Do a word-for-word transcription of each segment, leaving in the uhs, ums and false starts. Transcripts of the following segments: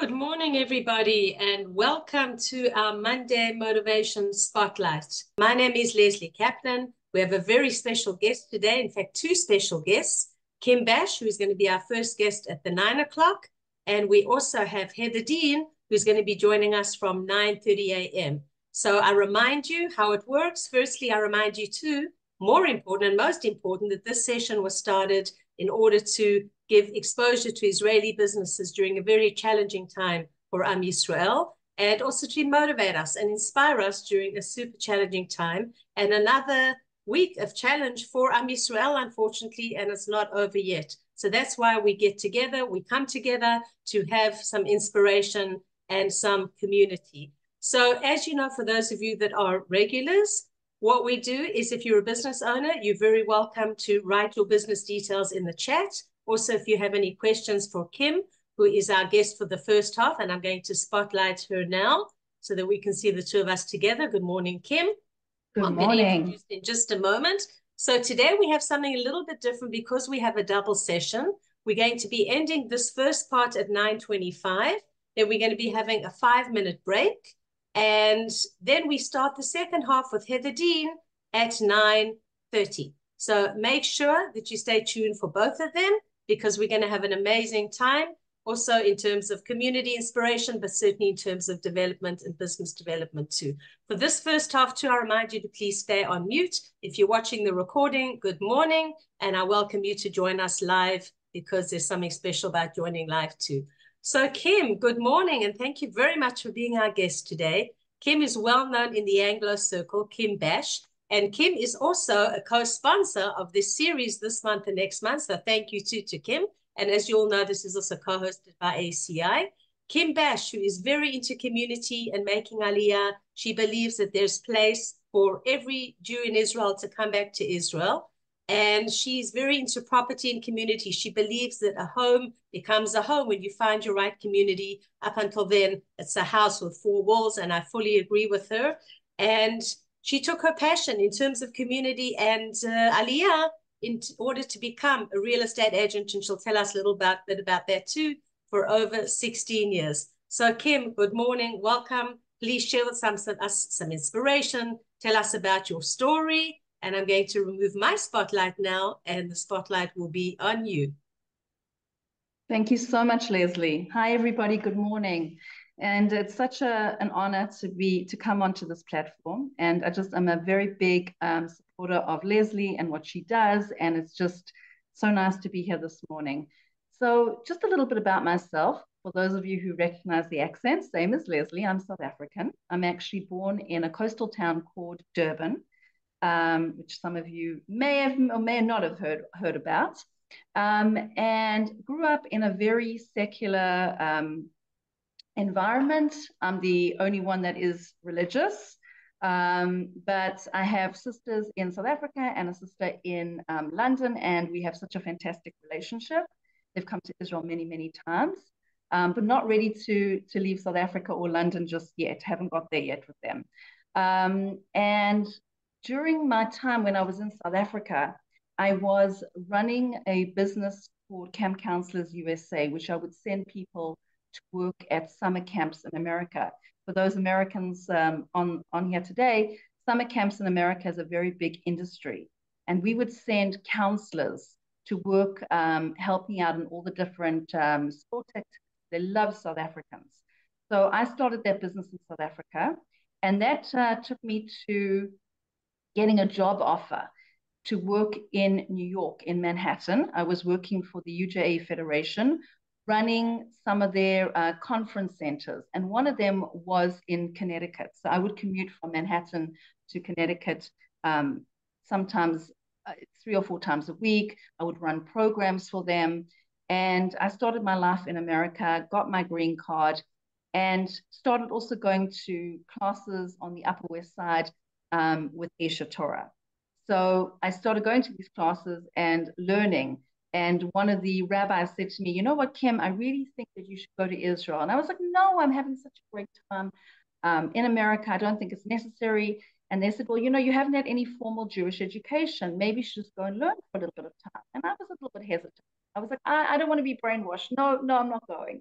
Good morning, everybody, and welcome to our Monday Motivation Spotlight. My name is Lesley Kaplan. We have a very special guest today, in fact, two special guests, Kim Bash, who's going to be our first guest at the nine o'clock, and we also have Heather Dean, who's going to be joining us from nine thirty a m So I remind you how it works. Firstly, I remind you too, more important and most important, that this session was started in order to give exposure to Israeli businesses during a very challenging time for Am Yisrael, and also to motivate us and inspire us during a super challenging time. And another week of challenge for Am Yisrael, unfortunately, and it's not over yet. So that's why we get together, we come together to have some inspiration and some community. So as you know, for those of you that are regulars, what we do is if you're a business owner, you're very welcome to write your business details in the chat. Also, if you have any questions for Kim, who is our guest for the first half, and I'm going to spotlight her now so that we can see the two of us together. Good morning, Kim. Good I'm morning. In just a moment. So today we have something a little bit different because we have a double session. We're going to be ending this first part at nine twenty-five. Then we're going to be having a five-minute break. And then we start the second half with Heather Dean at nine thirty. So make sure that you stay tuned for both of them, because we're going to have an amazing time, also in terms of community inspiration, but certainly in terms of development and business development too. For this first half too, I remind you to please stay on mute. If you're watching the recording, good morning, and I welcome you to join us live, because there's something special about joining live too. So Kim, good morning, and thank you very much for being our guest today. Kim is well known in the Anglo circle, Kim Bash, and Kim is also a co-sponsor of this series this month and next month, so thank you too to Kim. And as you all know, this is also co-hosted by A C I. Kim Bash, who is very into community and making Aliyah, she believes that there's place for every Jew in Israel to come back to Israel. And she's very into property and community. She believes that a home becomes a home when you find your right community. Up until then, it's a house with four walls, and I fully agree with her. And she took her passion in terms of community and uh, Aliyah in order to become a real estate agent, and she'll tell us a little bit, bit about that too, for over sixteen years. So Kim, good morning, welcome. Please share with some, us some inspiration. Tell us about your story, and I'm going to remove my spotlight now, and the spotlight will be on you. Thank you so much, Lesley. Hi, everybody, good morning. And it's such a, an honor to be to come onto this platform. And I just am a very big um, supporter of Lesley and what she does. And it's just so nice to be here this morning. So just a little bit about myself. For those of you who recognize the accent, same as Lesley, I'm South African. I'm actually born in a coastal town called Durban, um, which some of you may have or may not have heard, heard about, um, and grew up in a very secular um environment. I'm the only one that is religious, um, but I have sisters in South Africa and a sister in um, London, and we have such a fantastic relationship. They've come to Israel many, many times, um, but not ready to, to leave South Africa or London just yet. Haven't got there yet with them. Um, and during my time when I was in South Africa, I was running a business called Camp Counselors U S A, which I would send people to work at summer camps in America. For those Americans um, on, on here today, summer camps in America is a very big industry. And we would send counselors to work, um, helping out in all the different um, sport activities. They love South Africans. So I started that business in South Africa, and that uh, took me to getting a job offer to work in New York, in Manhattan. I was working for the U J A Federation, running some of their uh, conference centers. And one of them was in Connecticut. So I would commute from Manhattan to Connecticut um, sometimes uh, three or four times a week. I would run programs for them. And I started my life in America, got my green card, and started also going to classes on the Upper West Side um, with Aish HaTorah. So I started going to these classes and learning. And one of the rabbis said to me, you know what, Kim, I really think that you should go to Israel. And I was like, no, I'm having such a great time um, in America. I don't think it's necessary. And they said, well, you know, you haven't had any formal Jewish education. Maybe you should just go and learn for a little bit of time. And I was a little bit hesitant. I was like, I, I don't want to be brainwashed. No, no, I'm not going.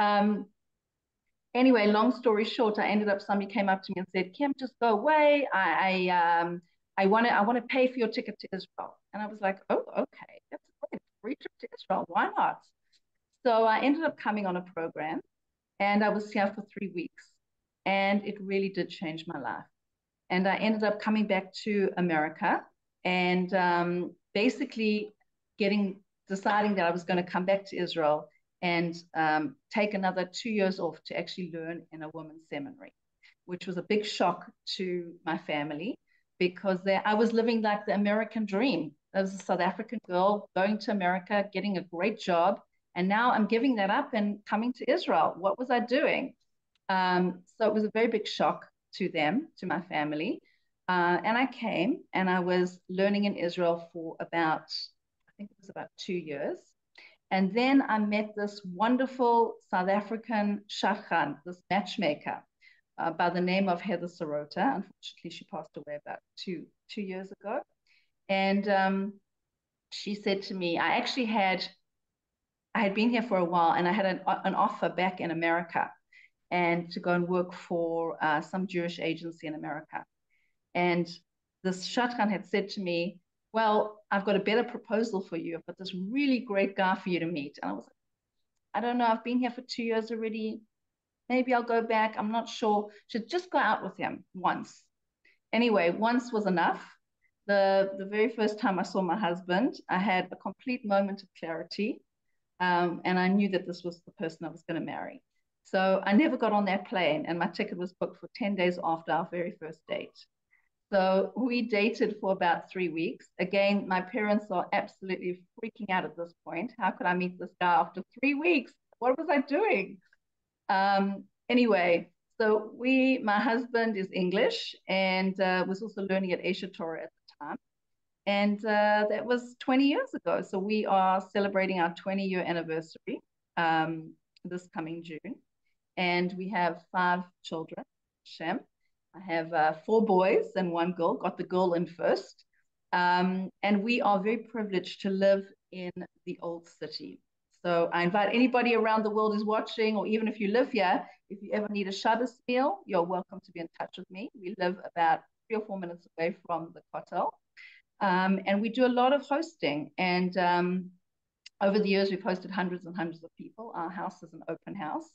Um, Anyway, long story short, I ended up, somebody came up to me and said, Kim, just go away. I, I, um, I want to I want to pay for your ticket to Israel. And I was like, oh, okay, that's great. Free trip to Israel, why not? So I ended up coming on a program, and I was here for three weeks. And it really did change my life. And I ended up coming back to America and um, basically getting deciding that I was going to come back to Israel and um, take another two years off to actually learn in a women's seminary, which was a big shock to my family, because there I was living like the American dream. I was a South African girl going to America, getting a great job, and now I'm giving that up and coming to Israel. What was I doing? Um, so it was a very big shock to them, to my family. Uh, and I came and I was learning in Israel for about, I think it was about two years. And then I met this wonderful South African shachan, this matchmaker uh, by the name of Heather Sorota. Unfortunately, she passed away about two, two years ago. And um, she said to me, I actually had, I had been here for a while and I had an, an offer back in America, and to go and work for uh, some Jewish agency in America. And this shachan had said to me, well, I've got a better proposal for you. I've got this really great guy for you to meet. And I was like, I don't know, I've been here for two years already. Maybe I'll go back, I'm not sure. Should just go out with him once. Anyway, once was enough. The, the very first time I saw my husband, I had a complete moment of clarity. Um, and I knew that this was the person I was going to marry. So I never got on that plane, and my ticket was booked for ten days after our very first date. So we dated for about three weeks. Again, my parents are absolutely freaking out at this point. How could I meet this guy after three weeks? What was I doing? Um, anyway, so we, my husband is English and uh, was also learning at Aish HaTorah at the time. And uh, that was twenty years ago. So we are celebrating our twenty year anniversary um, this coming June. And we have five children, Shem. I have uh, four boys and one girl, got the girl in first. Um, and we are very privileged to live in the old city. So I invite anybody around the world who's watching, or even if you live here, if you ever need a Shabbos meal, you're welcome to be in touch with me. We live about three or four minutes away from the kotel. Um, and we do a lot of hosting. And um, over the years, we've hosted hundreds and hundreds of people. Our house is an open house.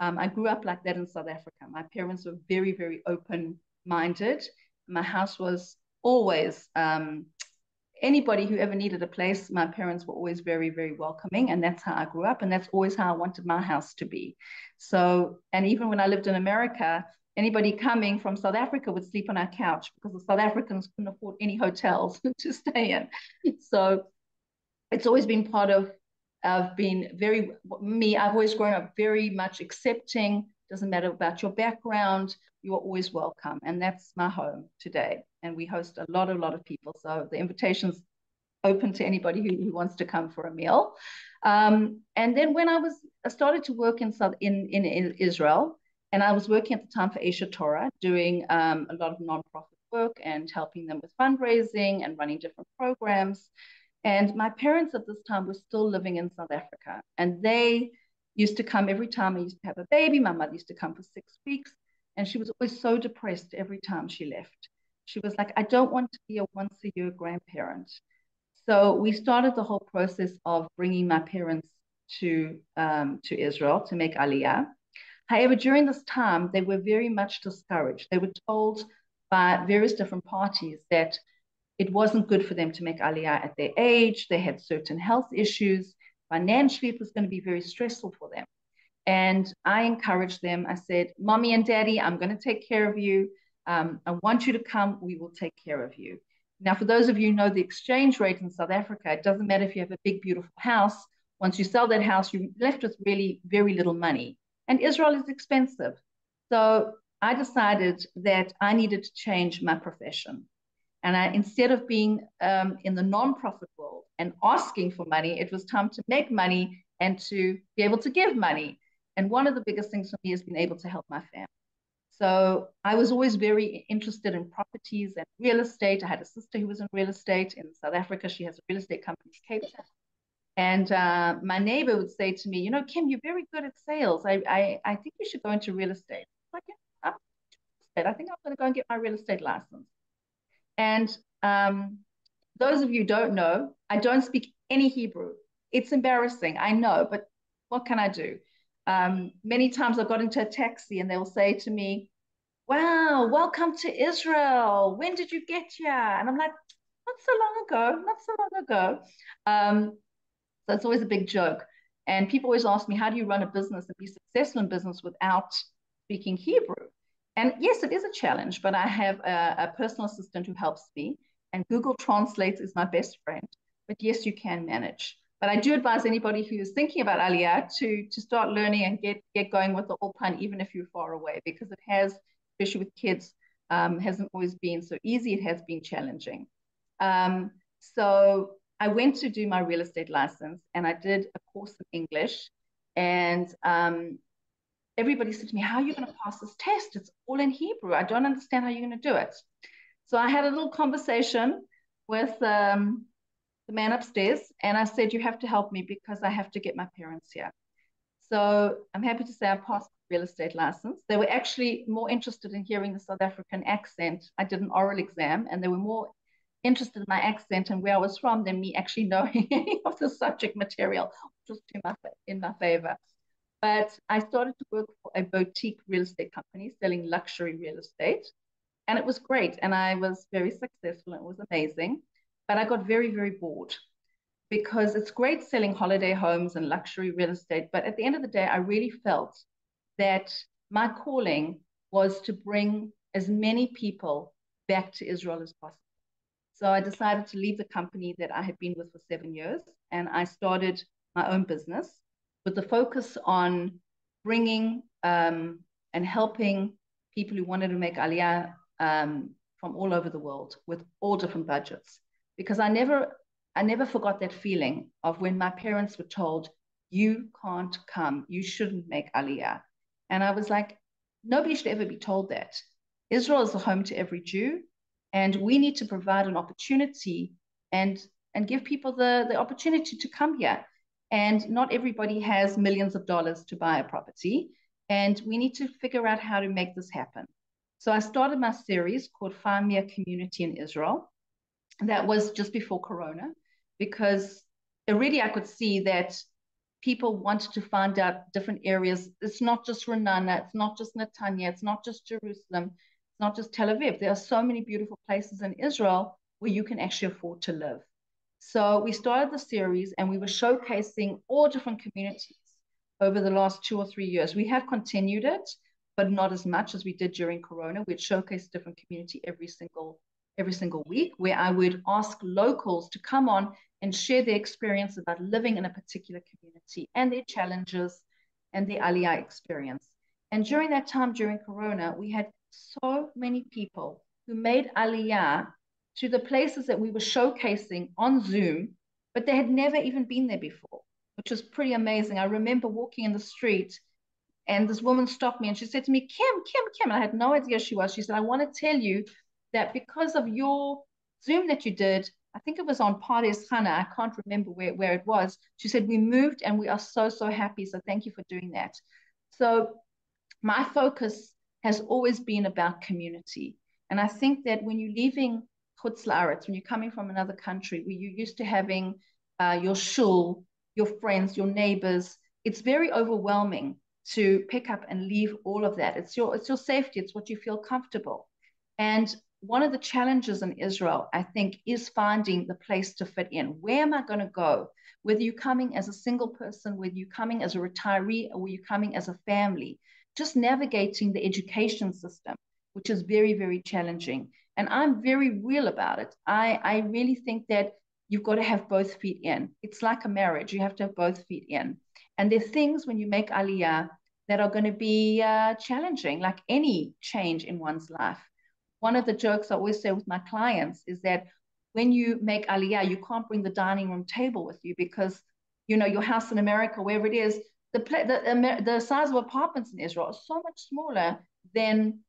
Um, I grew up like that in South Africa. My parents were very, very open-minded. My house was always, um, anybody who ever needed a place, my parents were always very, very welcoming. And that's how I grew up. And that's always how I wanted my house to be. So, and even when I lived in America, anybody coming from South Africa would sleep on our couch because the South Africans couldn't afford any hotels to stay in. So it's always been part of I've been very, me, I've always grown up very much accepting, doesn't matter about your background, you're always welcome. And that's my home today. And we host a lot, a lot of people. So the invitation's open to anybody who, who wants to come for a meal. Um, and then when I was, I started to work in, South, in, in, in Israel, and I was working at the time for Aish HaTorah, doing um, a lot of nonprofit work and helping them with fundraising and running different programs. And my parents at this time were still living in South Africa. And they used to come every time I used to have a baby. My mother used to come for six weeks. And she was always so depressed every time she left. She was like, I don't want to be a once a year grandparent. So we started the whole process of bringing my parents to, um, to Israel to make Aliyah. However, during this time, they were very much discouraged. They were told by various different parties that it wasn't good for them to make Aliyah at their age. They had certain health issues. Financially, it was going to be very stressful for them. And I encouraged them. I said, Mommy and Daddy, I'm going to take care of you. Um, I want you to come. We will take care of you. Now, for those of you who know the exchange rate in South Africa, it doesn't matter if you have a big, beautiful house. Once you sell that house, you're left with really very little money. And Israel is expensive. So I decided that I needed to change my profession. And I, instead of being um, in the nonprofit world and asking for money, it was time to make money and to be able to give money. And one of the biggest things for me has been able to help my family. So I was always very interested in properties and real estate. I had a sister who was in real estate in South Africa. She has a real estate company in Cape Town. And uh, my neighbor would say to me, you know, Kim, you're very good at sales. I I, I think you should go into real estate. I'm like, yeah, I'm real estate. I think I'm going to go and get my real estate license. And um, those of you who don't know, I don't speak any Hebrew. It's embarrassing, I know, but what can I do? Um, many times I got into a taxi and they will say to me, wow, welcome to Israel. When did you get here? And I'm like, not so long ago, not so long ago. Um, so it's always a big joke. And people always ask me, how do you run a business and be successful in business without speaking Hebrew? And yes, it is a challenge, but I have a, a personal assistant who helps me, and Google Translate is my best friend. But yes, you can manage. But I do advise anybody who is thinking about Aliyah to, to start learning and get, get going with the Ulpan, even if you're far away, because it has, especially with kids, um, hasn't always been so easy. It has been challenging. Um, so I went to do my real estate license, and I did a course in English. And um, everybody said to me, how are you going to pass this test? It's all in Hebrew. I don't understand how you're going to do it. So I had a little conversation with... Um, the man upstairs, and I said, you have to help me because I have to get my parents here. So I'm happy to say I passed the real estate license. They were actually more interested in hearing the South African accent. I did an oral exam, and they were more interested in my accent and where I was from than me actually knowing any of the subject material, which was in my favor. But I started to work for a boutique real estate company selling luxury real estate, and it was great, and I was very successful, and it was amazing. But I got very, very bored, because it's great selling holiday homes and luxury real estate. But at the end of the day, I really felt that my calling was to bring as many people back to Israel as possible. So I decided to leave the company that I had been with for seven years. And I started my own business with the focus on bringing um, and helping people who wanted to make Aliyah um, from all over the world with all different budgets. Because I never, I never forgot that feeling of when my parents were told, you can't come, you shouldn't make Aliyah. And I was like, nobody should ever be told that. Israel is the home to every Jew, and we need to provide an opportunity and, and give people the, the opportunity to come here. And not everybody has millions of dollars to buy a property, and we need to figure out how to make this happen. So I started my series called Find Me a Community in Israel. That was just before Corona, because already I could see that people wanted to find out different areas. It's not just Renana, it's not just Netanya, it's not just Jerusalem, it's not just Tel Aviv. There are so many beautiful places in Israel where you can actually afford to live. So we started the series, and we were showcasing all different communities over the last two or three years. We have continued it, but not as much as we did during Corona. We'd showcase different community every single every single week, where I would ask locals to come on and share their experience about living in a particular community and their challenges and their Aliyah experience. And during that time, during Corona, we had so many people who made Aliyah to the places that we were showcasing on Zoom, but they had never even been there before, which was pretty amazing. I remember walking in the street, and this woman stopped me and she said to me, Kim, Kim, Kim. And I had no idea who she was. She said, I want to tell you that because of your Zoom that you did, I think it was on Pardes Chana, I can't remember where, where it was. She said, we moved and we are so, so happy. So thank you for doing that. So my focus has always been about community. And I think that when you're leaving Chutz La'aretz, when you're coming from another country, where you're used to having uh, your shul, your friends, your neighbors, it's very overwhelming to pick up and leave all of that. It's your, it's your safety. It's what you feel comfortable. And one of the challenges in Israel, I think, is finding the place to fit in. Where am I going to go? Whether you're coming as a single person, whether you're coming as a retiree, or you're coming as a family, just navigating the education system, which is very, very challenging. And I'm very real about it. I, I really think that you've got to have both feet in. It's like a marriage. You have to have both feet in. And there are things when you make Aliyah that are going to be uh, challenging, like any change in one's life. One of the jokes I always say with my clients is that when you make Aliyah, you can't bring the dining room table with you, because, you know, your house in America, wherever it is, the, the, the size of apartments in Israel are so much smaller than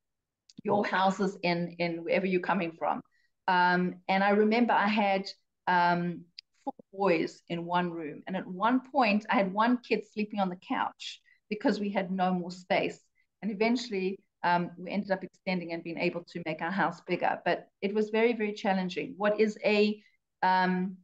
your houses in, in wherever you're coming from. Um, and I remember I had um, four boys in one room. And at one point I had one kid sleeping on the couch because we had no more space. And eventually um, we ended up extending and being able to make our house bigger. But it was very, very challenging. What is a, um,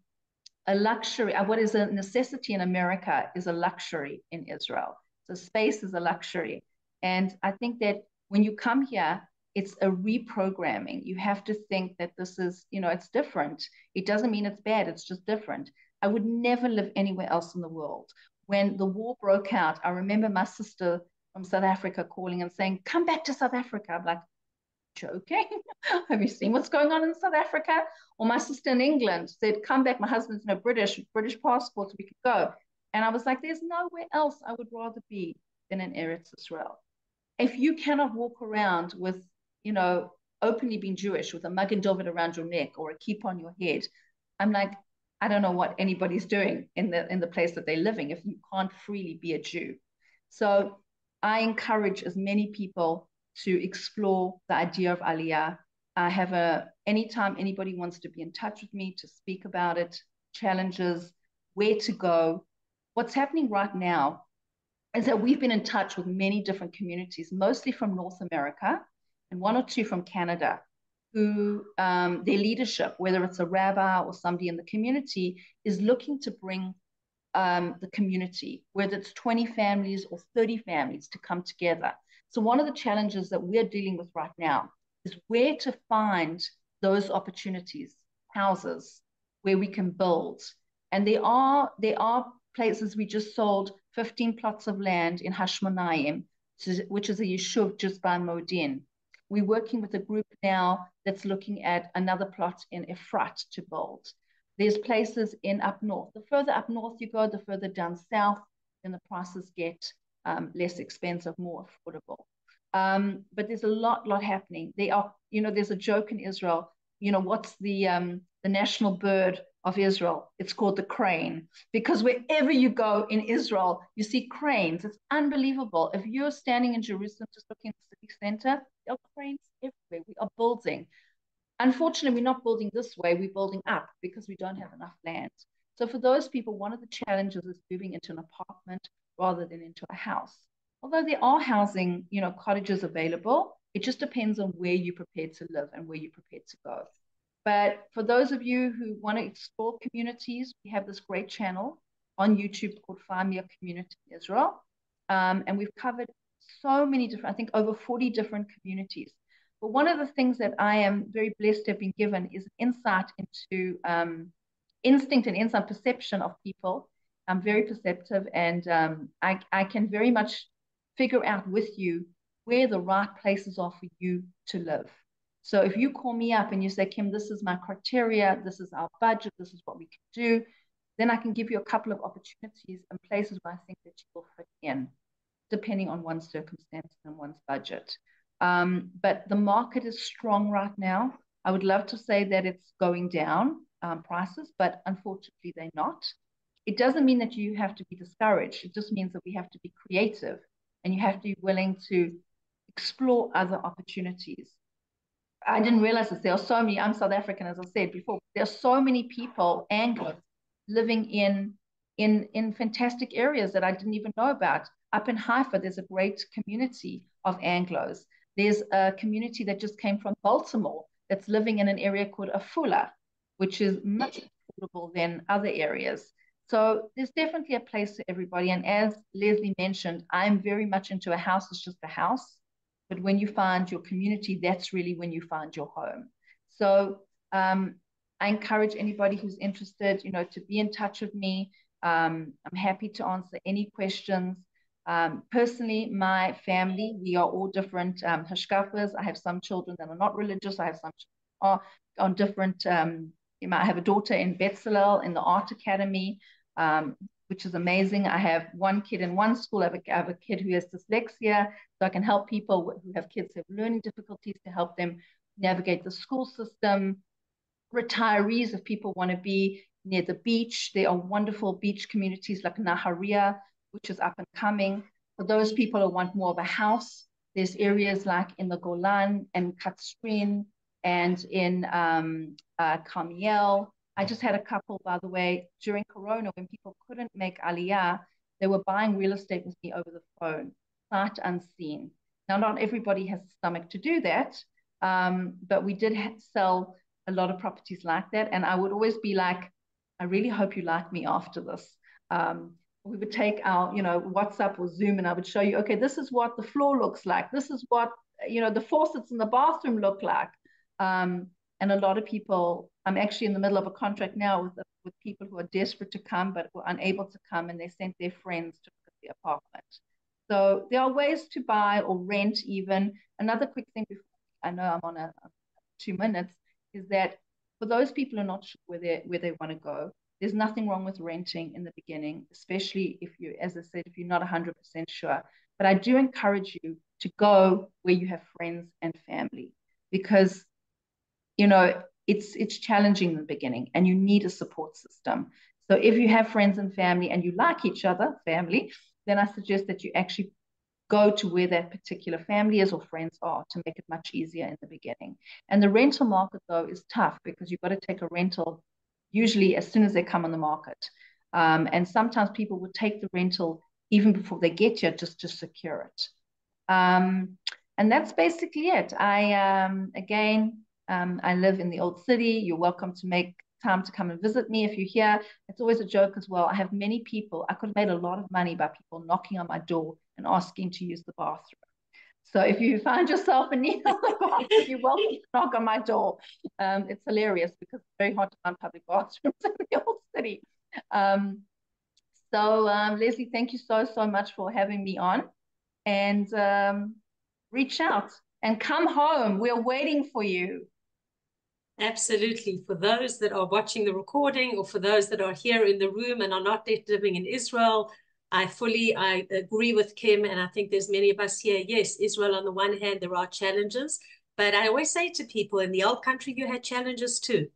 a luxury, uh, what is a necessity in America is a luxury in Israel. So space is a luxury. And I think that when you come here, it's a reprogramming. You have to think that this is, you know, it's different. It doesn't mean it's bad, it's just different. I would never live anywhere else in the world. When the war broke out, I remember my sister from South Africa calling and saying, come back to South Africa. I'm like, joking? Have you seen what's going on in South Africa? Or my sister in England said, come back, my husband's in a British, British passport, we could go. And I was like, there's nowhere else I would rather be than in Eretz Israel. If you cannot walk around with, you know, openly being Jewish with a Magen David around your neck or a kippah on your head, I'm like, I don't know what anybody's doing in the in the place that they're living if you can't freely be a Jew. So I encourage as many people to explore the idea of Aliyah. I have a, anytime anybody wants to be in touch with me to speak about it, challenges, where to go, what's happening right now is that we've been in touch with many different communities, mostly from North America, and one or two from Canada, who um, their leadership, whether it's a rabbi or somebody in the community, is looking to bring um, the community, whether it's twenty families or thirty families, to come together. So one of the challenges that we're dealing with right now is where to find those opportunities, houses, where we can build. And there are, there are places. We just sold fifteen plots of land in Hashmonaim, which is a yeshuv just by Modi'in. We're working with a group now that's looking at another plot in Efrat to build. There's places in up north. The further up north you go, the further down south, then the prices get um, less expensive, more affordable. Um, but there's a lot, lot happening. They are, you know, there's a joke in Israel, you know, what's the, um, the national bird of Israel? It's called the crane, because wherever you go in Israel, you see cranes. It's unbelievable. If you're standing in Jerusalem, just looking at the city center, there are cranes everywhere. We are building. Unfortunately, we're not building this way. We're building up because we don't have enough land. So for those people, one of the challenges is moving into an apartment rather than into a house. Although there are housing, you know, cottages available, it just depends on where you're prepared to live and where you're prepared to go. But for those of you who want to explore communities, we have this great channel on YouTube called Find Me a Community in Israel. Um, and we've covered so many different, I think over forty different communities. But one of the things that I am very blessed to have been given is an insight into um, instinct and insight perception of people. I'm very perceptive, and um, I, I can very much figure out with you where the right places are for you to live. So if you call me up and you say, Kim, this is my criteria, this is our budget, this is what we can do, then I can give you a couple of opportunities and places where I think that you will fit in, depending on one's circumstances and one's budget. Um, but the market is strong right now. I would love to say that it's going down um, prices, but unfortunately they're not. It doesn't mean that you have to be discouraged. It just means that we have to be creative, and you have to be willing to explore other opportunities. I didn't realize this. There are so many, I'm South African, as I said before, there are so many people, Anglos, living in, in, in fantastic areas that I didn't even know about. Up in Haifa, there's a great community of Anglos. There's a community that just came from Baltimore that's living in an area called Afula, which is much affordable than other areas. So there's definitely a place for everybody. And as Lesley mentioned, I'm very much into a house is just a house. But when you find your community, that's really when you find your home. So um, I encourage anybody who's interested, you know, to be in touch with me. Um, I'm happy to answer any questions. Um, personally, my family, we are all different um, hashkafas. I have some children that are not religious. I have some children are on different, um, I have a daughter in Betzalel in the art academy, um, which is amazing. I have one kid in one school. I have, a, I have a kid who has dyslexia, so I can help people who have kids who have learning difficulties to help them navigate the school system. Retirees, if people want to be near the beach, there are wonderful beach communities like Nahariya, which is up and coming. For those people who want more of a house, there's areas like in the Golan and Katsrin and in um, uh, Carmiel. I just had a couple, by the way, during Corona, when people couldn't make aliyah, they were buying real estate with me over the phone, sight unseen. Now, not everybody has the stomach to do that, um, but we did sell a lot of properties like that. And I would always be like, I really hope you like me after this. Um, we would take our, you know, WhatsApp or Zoom, and I would show you, okay, this is what the floor looks like. This is what, you know, the faucets in the bathroom look like. Um, and a lot of people, I'm actually in the middle of a contract now with, with people who are desperate to come, but were unable to come, and they sent their friends to look at the apartment. So there are ways to buy or rent even. Another quick thing before, I know I'm on a, a two minutes, is that for those people who are not sure where they, where they want to go, there's nothing wrong with renting in the beginning, especially if you, as I said, if you're not one hundred percent sure. But I do encourage you to go where you have friends and family, because, you know, it's, it's challenging in the beginning and you need a support system. So if you have friends and family and you like each other, family, then I suggest that you actually go to where that particular family is or friends are to make it much easier in the beginning. And the rental market, though, is tough because you've got to take a rental usually as soon as they come on the market. Um, and sometimes people will take the rental even before they get here just to secure it. Um, and that's basically it. I, um, again, um, I live in the old city. You're welcome to make time to come and visit me if you're here. It's always a joke as well. I have many people, I could have made a lot of money by people knocking on my door and asking to use the bathroom. So if you find yourself in need of the bathroom, you're welcome to knock on my door. Um, it's hilarious because it's very hard to find public bathrooms in the old city. Um, so um, Lesley, thank you so, so much for having me on, and um, reach out and come home. We're waiting for you. Absolutely. For those that are watching the recording or for those that are here in the room and are not yet living in Israel, I fully I agree with Kim, and I think there's many of us here. Yes, Israel, on the one hand, there are challenges, but I always say to people, in the old country, you had challenges too.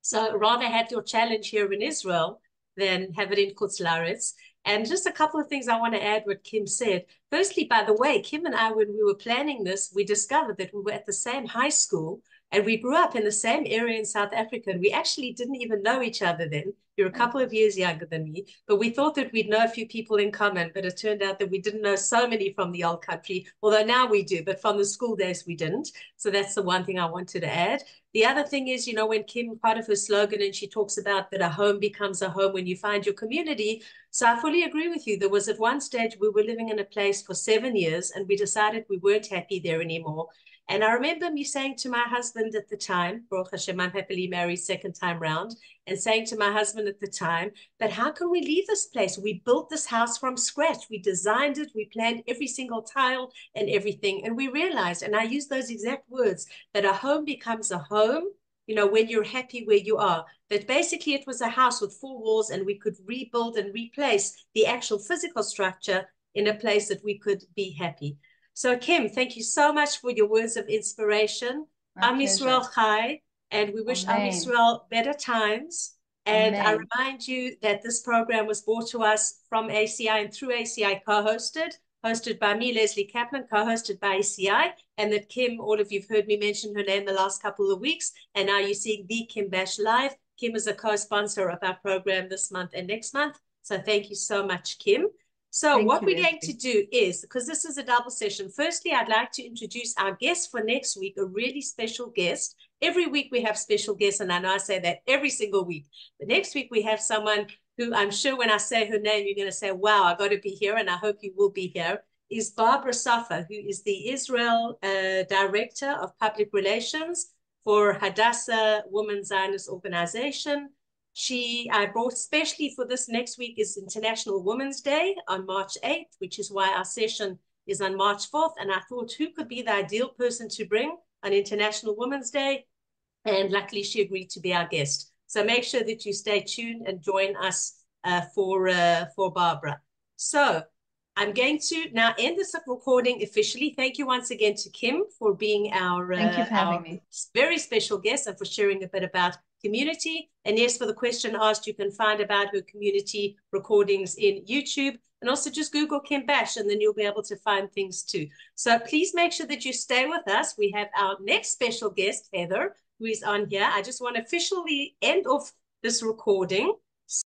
So rather have your challenge here in Israel than have it in Kutz La'aretz. And just a couple of things I want to add what Kim said. Firstly, by the way, Kim and I, when we were planning this, we discovered that we were at the same high school, and we grew up in the same area in South Africa, and we actually didn't even know each other then. You're a couple of years younger than me, but we thought that we'd know a few people in common, but it turned out that we didn't know so many from the old country, although now we do, but from the school days we didn't. So that's the one thing I wanted to add. The other thing is, you know, when Kim, part of her slogan, and she talks about that a home becomes a home when you find your community. So I fully agree with you. There was at one stage we were living in a place for seven years and we decided we weren't happy there anymore. And I remember me saying to my husband at the time, Baruch Hashem, I'm happily married second time round, and saying to my husband at the time, but how can we leave this place? We built this house from scratch. We designed it. We planned every single tile and everything. And we realized, and I use those exact words, that a home becomes a home, you know, when you're happy where you are. But basically it was a house with four walls, and we could rebuild and replace the actual physical structure in a place that we could be happy. So Kim, thank you so much for your words of inspiration. My Am Yisrael Chai, and we wish Amen. Am Yisrael better times. And Amen. I remind you that this program was brought to us from A C I and through A C I, co-hosted, hosted by me, Lesley Kaplan, co-hosted by A C I, and that Kim, all of you've heard me mention her name the last couple of weeks, and now you're seeing the Kim Bash Live. Kim is a co-sponsor of our program this month and next month. So thank you so much, Kim. So Thank what you, we're Leslie. Going to do is, because this is a double session, firstly, I'd like to introduce our guest for next week, a really special guest. Every week we have special guests, and I know I say that every single week. But next week we have someone who I'm sure when I say her name, you're going to say, wow, I've got to be here, and I hope you will be here, is Barbara Safa, who is the Israel uh, Director of Public Relations for Hadassah Women Zionist Organization. She, I brought specially for this next week is International Women's Day on March eighth, which is why our session is on March fourth. And I thought, who could be the ideal person to bring on International Women's Day? And luckily she agreed to be our guest. So make sure that you stay tuned and join us uh, for, uh, for Barbara. So I'm going to now end this recording officially. Thank you once again to Kim for being our, uh, Thank you for having our me. Very special guest and for sharing a bit about community. And yes, for the question asked, you can find about her community recordings in YouTube, and also just Google Kim Bash, and then you'll be able to find things too. So please make sure that you stay with us. We have our next special guest, Heather, who is on here. I just want to officially end off this recording